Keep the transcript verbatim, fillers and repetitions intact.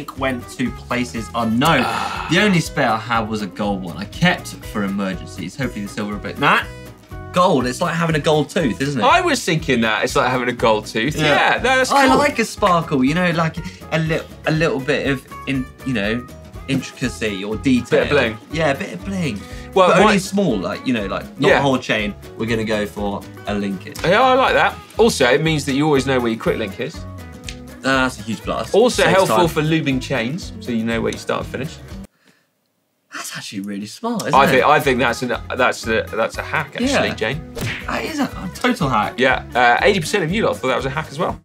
think went to places unknown. Uh, the only spare I had was a gold one I kept for emergencies. Hopefully the silver bit. Nah, gold. It's like having a gold tooth, isn't it? I was thinking that. It's like having a gold tooth. Yeah, yeah no, that's cool. I like a sparkle, you know, like a, li a little bit of, in, you know, intricacy or detail. Bit of bling. Yeah, a bit of bling. Well, but only small, like, you know, like not yeah. a whole chain. We're going to go for a linkage. Yeah, I like that. Also, it means that you always know where your quick link is. Uh, that's a huge blast. Also Saves helpful time. for lubing chains, so you know where you start and finish. That's actually really smart, isn't I it? Think, I think that's, an, that's, a, that's a hack, actually, yeah. Jane. That is a, a total hack. Yeah, uh, eighty percent of you lot thought that was a hack as well.